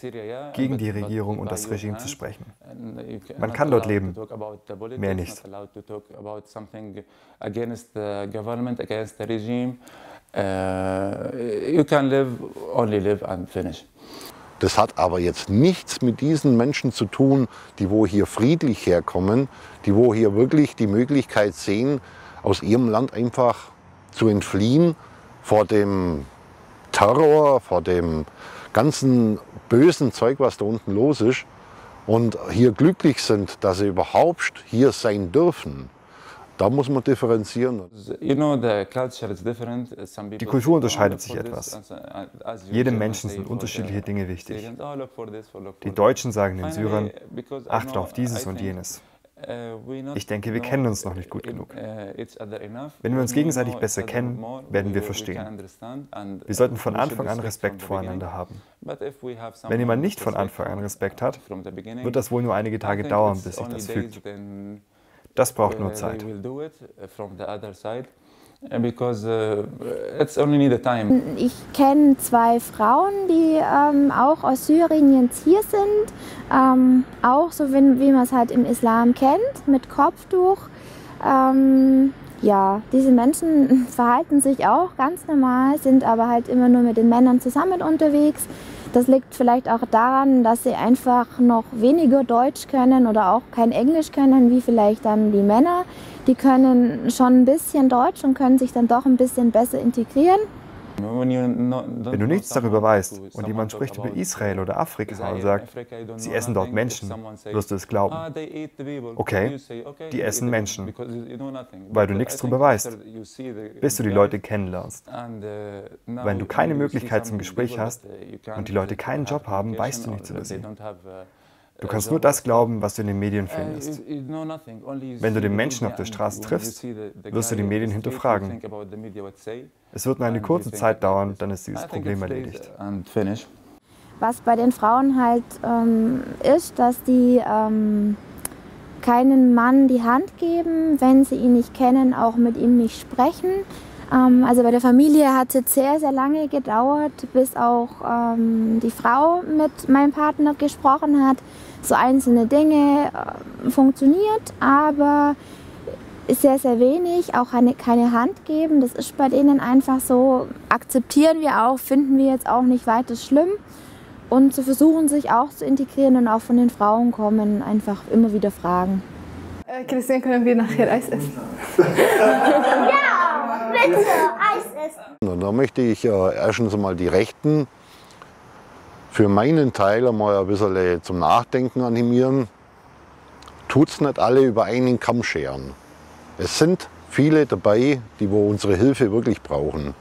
gegen die Regierung und das Regime zu sprechen. Man kann dort leben, mehr nicht. Das hat aber jetzt nichts mit diesen Menschen zu tun, die wo hier friedlich herkommen, die wo hier wirklich die Möglichkeit sehen, aus ihrem Land einfach zu entfliehen vor dem Terror, vor dem ganzen bösen Zeug, was da unten los ist, und hier glücklich sind, dass sie überhaupt hier sein dürfen. Da muss man differenzieren. Die Kultur unterscheidet sich etwas. Jedem Menschen sind unterschiedliche Dinge wichtig. Die Deutschen sagen den Syrern, achtet auf dieses und jenes. Ich denke, wir kennen uns noch nicht gut genug. Wenn wir uns gegenseitig besser kennen, werden wir verstehen. Wir sollten von Anfang an Respekt voreinander haben. Wenn jemand nicht von Anfang an Respekt hat, wird das wohl nur einige Tage dauern, bis sich das fügt. Das braucht nur Zeit. Ich kenne 2 Frauen, die auch aus Syrien jetzt hier sind. Auch so, wie man es halt im Islam kennt, mit Kopftuch. Ja, diese Menschen verhalten sich auch ganz normal, sind aber halt immer nur mit den Männern zusammen unterwegs. Das liegt vielleicht auch daran, dass sie einfach noch weniger Deutsch können oder auch kein Englisch können, wie vielleicht dann die Männer. Die können schon ein bisschen Deutsch und können sich dann doch ein bisschen besser integrieren. Wenn du nichts darüber weißt und jemand spricht über Israel oder Afrika und sagt, sie essen dort Menschen, wirst du es glauben. Okay, die essen Menschen, weil du nichts darüber weißt, bis du die Leute kennenlernst. Wenn du keine Möglichkeit zum Gespräch hast und die Leute keinen Job haben, weißt du nichts über sie. Du kannst nur das glauben, was du in den Medien findest. Wenn du den Menschen auf der Straße triffst, wirst du die Medien hinterfragen. Es wird nur eine kurze Zeit dauern, dann ist dieses Problem erledigt. Was bei den Frauen halt ist, dass die keinen Mann die Hand geben, wenn sie ihn nicht kennen, auch mit ihm nicht sprechen. Also bei der Familie hat es sehr, sehr lange gedauert, bis auch die Frau mit meinem Partner gesprochen hat. So einzelne Dinge funktioniert, aber sehr, sehr wenig, auch keine Hand geben. Das ist bei denen einfach so, akzeptieren wir auch, finden wir jetzt auch nicht weiter schlimm. Und zu versuchen, sich auch zu integrieren und auch von den Frauen kommen, einfach immer wieder Fragen. Christian, können wir nachher Eis essen? Ja, bitte, Eis essen! Da möchte ich erstens mal die Rechten für meinen Teil einmal ein bisschen zum Nachdenken animieren. Tut's nicht alle über einen Kamm scheren. Es sind viele dabei, die wo unsere Hilfe wirklich brauchen.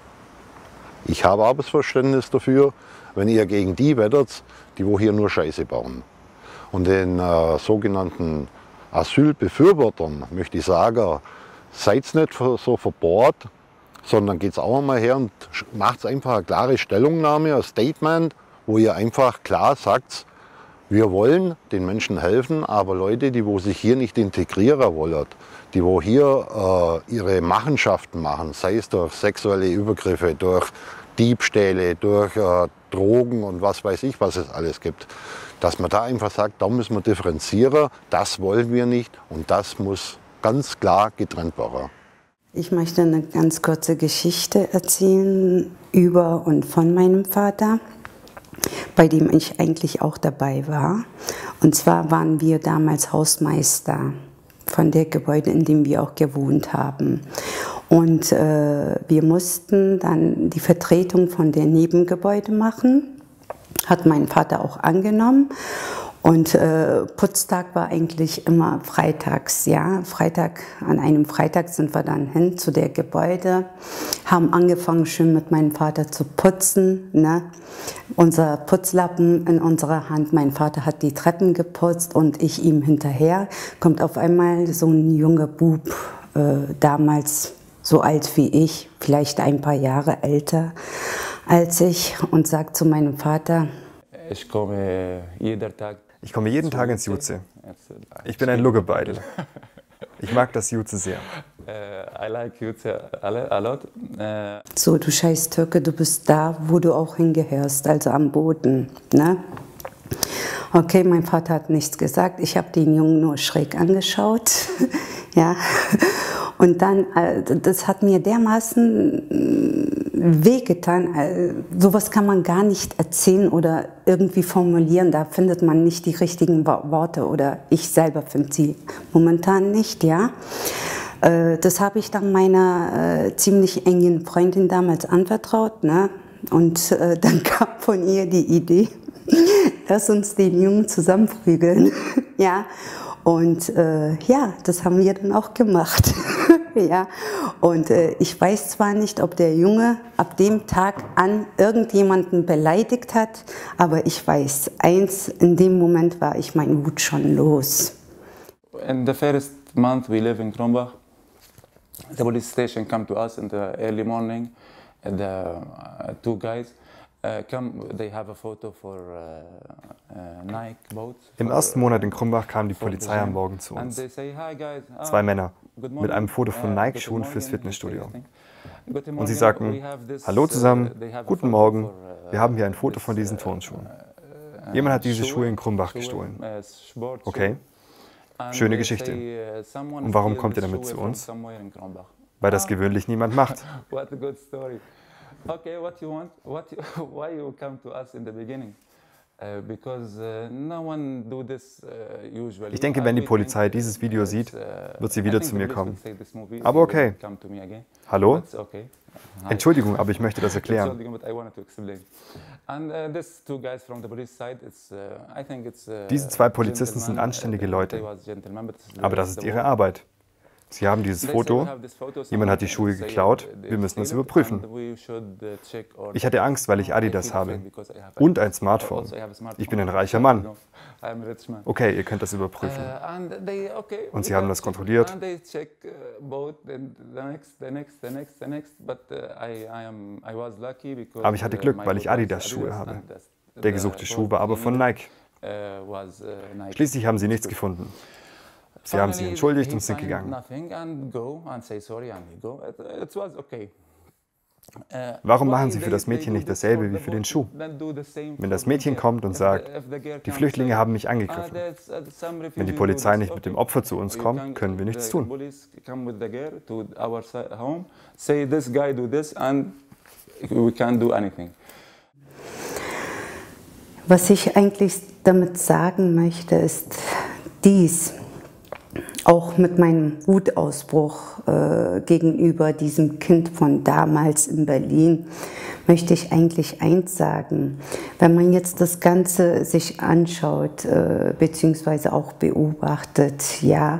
Ich habe aber das Verständnis dafür, wenn ihr gegen die wettert, die wo hier nur Scheiße bauen. Und den sogenannten Asylbefürwortern möchte ich sagen, seid nicht so verbohrt, sondern geht auch einmal her und macht einfach eine klare Stellungnahme, ein Statement, wo ihr einfach klar sagt, wir wollen den Menschen helfen, aber Leute, die wo sich hier nicht integrieren wollen, die wo hier ihre Machenschaften machen, sei es durch sexuelle Übergriffe, durch Diebstähle, durch Drogen und was weiß ich, was es alles gibt, dass man da einfach sagt, da müssen wir differenzieren, das wollen wir nicht und das muss ganz klar getrennt werden. Ich möchte eine ganz kurze Geschichte erzählen über und von meinem Vater, bei dem ich eigentlich auch dabei war. Und zwar waren wir damals Hausmeister von dem Gebäude, in dem wir auch gewohnt haben. Und wir mussten dann die Vertretung von den Nebengebäuden machen, hat mein Vater auch angenommen. Und Putztag war eigentlich immer freitags, ja. An einem Freitag sind wir dann hin zu der Gebäude, haben angefangen schön mit meinem Vater zu putzen, ne? Unser Putzlappen in unserer Hand, mein Vater hat die Treppen geputzt und ich ihm hinterher, kommt auf einmal so ein junger Bub, damals so alt wie ich, vielleicht ein paar Jahre älter als ich, und sagt zu meinem Vater: Ich komme jeden Tag ins Jutze. Ich bin ein Luggebeidel. Ich mag das Jutze sehr. I like Jutze a lot. So, du scheiß Türke, du bist da, wo du auch hingehörst, also am Boden, ne? Okay, mein Vater hat nichts gesagt. Ich habe den Jungen nur schräg angeschaut. Ja. Und dann, das hat mir dermaßen wehgetan. Sowas kann man gar nicht erzählen oder irgendwie formulieren. Da findet man nicht die richtigen Worte oder ich selber finde sie momentan nicht, ja. Das habe ich dann meiner ziemlich engen Freundin damals anvertraut, ne? Und dann kam von ihr die Idee, lass uns den Jungen zusammenprügeln, ja. Und ja, das haben wir dann auch gemacht. Ja. Und ich weiß zwar nicht, ob der Junge ab dem Tag an irgendjemanden beleidigt hat, aber ich weiß, eins, in dem Moment war ich mein Wut schon los. In the first month we live in Krumbach. The police station come to us in the early morning. The two guys. Im ersten Monat in Krumbach kam die Polizei am Morgen zu uns. Zwei Männer mit einem Foto von Nike-Schuhen fürs Fitnessstudio. Und sie sagten: Hallo zusammen, guten Morgen, wir haben hier ein Foto von diesen Turnschuhen. Jemand hat diese Schuhe in Krumbach gestohlen. Okay, schöne Geschichte. Und warum kommt ihr damit zu uns? Weil das gewöhnlich niemand macht. Okay, what you want? Why you come to us in the beginning? Because no one do this usually. Ich denke, wenn die Polizei dieses Video sieht, wird sie wieder zu mir kommen. Aber okay. Hallo? Entschuldigung, aber ich möchte das erklären. Diese zwei Polizisten sind anständige Leute. Aber das ist ihre Arbeit. Sie haben dieses Foto. Jemand hat die Schuhe geklaut. Wir müssen es überprüfen. Ich hatte Angst, weil ich Adidas habe. Und ein Smartphone. Ich bin ein reicher Mann. Okay, ihr könnt das überprüfen. Und sie haben das kontrolliert. Aber ich hatte Glück, weil ich Adidas-Schuhe habe. Der gesuchte Schuh war aber von Nike. Schließlich haben sie nichts gefunden. Sie haben sich entschuldigt und sind gegangen. Warum machen Sie für das Mädchen nicht dasselbe wie für den Schuh? Wenn das Mädchen kommt und sagt, die Flüchtlinge haben mich angegriffen. Wenn die Polizei nicht mit dem Opfer zu uns kommt, können wir nichts tun. Was ich eigentlich damit sagen möchte, ist dies. Auch mit meinem Wutausbruch gegenüber diesem Kind von damals in Berlin möchte ich eigentlich eins sagen. Wenn man jetzt das Ganze sich anschaut, beziehungsweise auch beobachtet, ja,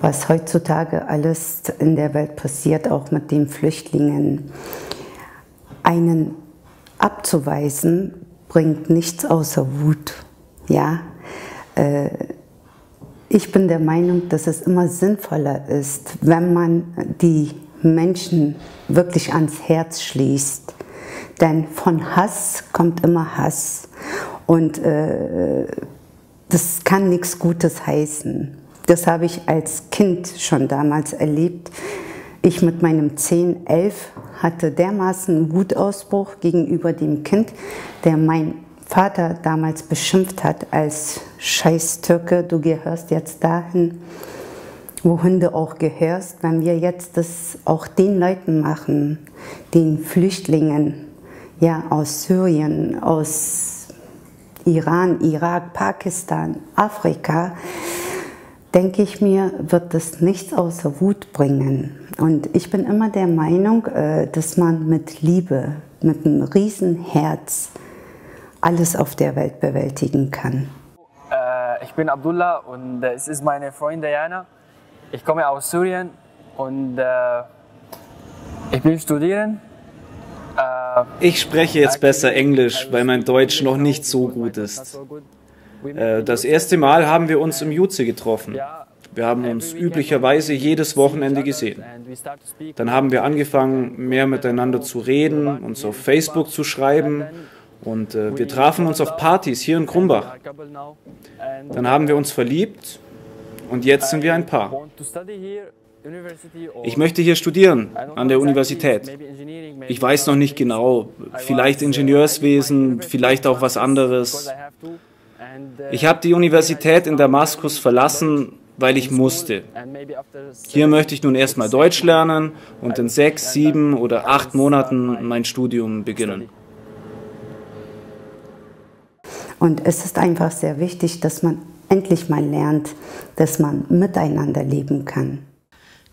was heutzutage alles in der Welt passiert, auch mit den Flüchtlingen, einen abzuweisen, bringt nichts außer Wut, ja. Ich bin der Meinung, dass es immer sinnvoller ist, wenn man die Menschen wirklich ans Herz schließt. Denn von Hass kommt immer Hass. Und das kann nichts Gutes heißen. Das habe ich als Kind schon damals erlebt. Ich mit meinem 10, 11 hatte dermaßen einen Wutausbruch gegenüber dem Kind, der mein Vater damals beschimpft hat als Scheiß-Türke, du gehörst jetzt dahin, wohin du auch gehörst. Wenn wir jetzt das auch den Leuten machen, den Flüchtlingen, ja, aus Syrien, aus Iran, Irak, Pakistan, Afrika, denke ich mir, wird das nichts außer Wut bringen. Und ich bin immer der Meinung, dass man mit Liebe, mit einem Riesenherz alles auf der Welt bewältigen kann. Ich bin Abdullah und es ist meine Freundin Diana. Ich komme aus Syrien und ich bin Studierend. Ich spreche jetzt besser Englisch, weil mein Deutsch noch nicht so gut ist. Das erste Mal haben wir uns im Jutze getroffen. Wir haben uns üblicherweise jedes Wochenende gesehen. Dann haben wir angefangen, mehr miteinander zu reden, uns auf Facebook zu schreiben. Und wir trafen uns auf Partys hier in Krumbach. Dann haben wir uns verliebt und jetzt sind wir ein Paar. Ich möchte hier studieren, an der Universität. Ich weiß noch nicht genau, vielleicht Ingenieurswesen, vielleicht auch was anderes. Ich habe die Universität in Damaskus verlassen, weil ich musste. Hier möchte ich nun erstmal Deutsch lernen und in 6, 7 oder 8 Monaten mein Studium beginnen. Und es ist einfach sehr wichtig, dass man endlich mal lernt, dass man miteinander leben kann.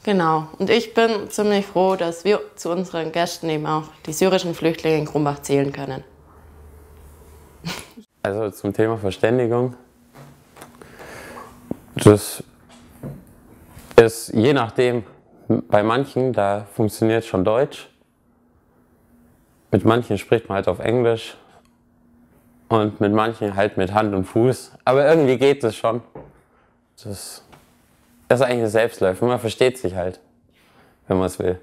Genau. Und ich bin ziemlich froh, dass wir zu unseren Gästen eben auch die syrischen Flüchtlinge in Krumbach zählen können. Also zum Thema Verständigung. Das ist je nachdem, bei manchen, da funktioniert schon Deutsch. Mit manchen spricht man halt auf Englisch. Und mit manchen halt mit Hand und Fuß. Aber irgendwie geht es schon. Das ist eigentlich ein Selbstläufer. Man versteht sich halt, wenn man es will.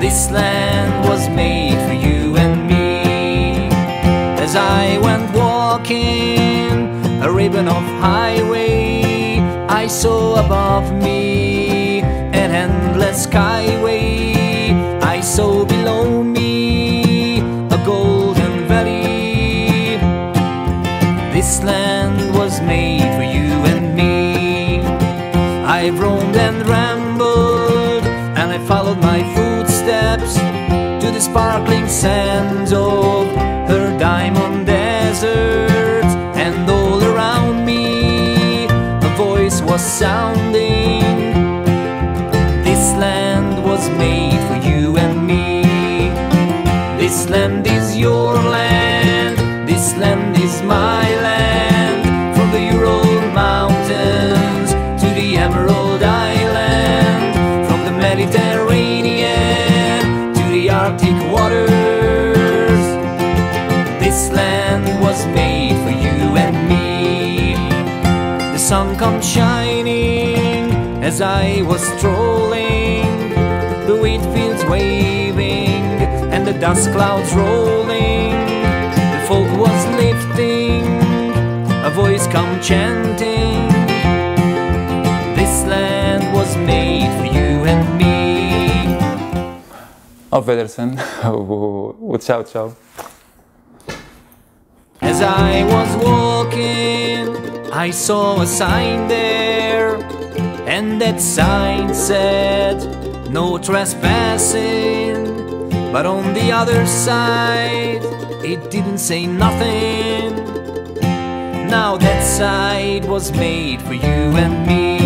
This land was made for you and me. As I went walking a ribbon of highway, I saw above me an endless skyway. I saw This land was made for you and me. I've roamed and rambled, and I followed my footsteps to the sparkling sands of her diamond desert. And all around me a voice was sounding, this land was made for you and me. This land is your land, this land is my land. From the Ural Mountains to the Emerald Island, from the Mediterranean to the Arctic waters, this land was made for you and me. The sun comes shining as I was strolling, the wheat fields waving and the dust clouds rolling. The fog was lifting, a voice come chanting, this land was made for you and me. Auf Wiedersehen. Ciao, ciao. As I was walking, I saw a sign there, and that sign said, no trespassing. But on the other side, it didn't say nothing. Now that side was made for you and me.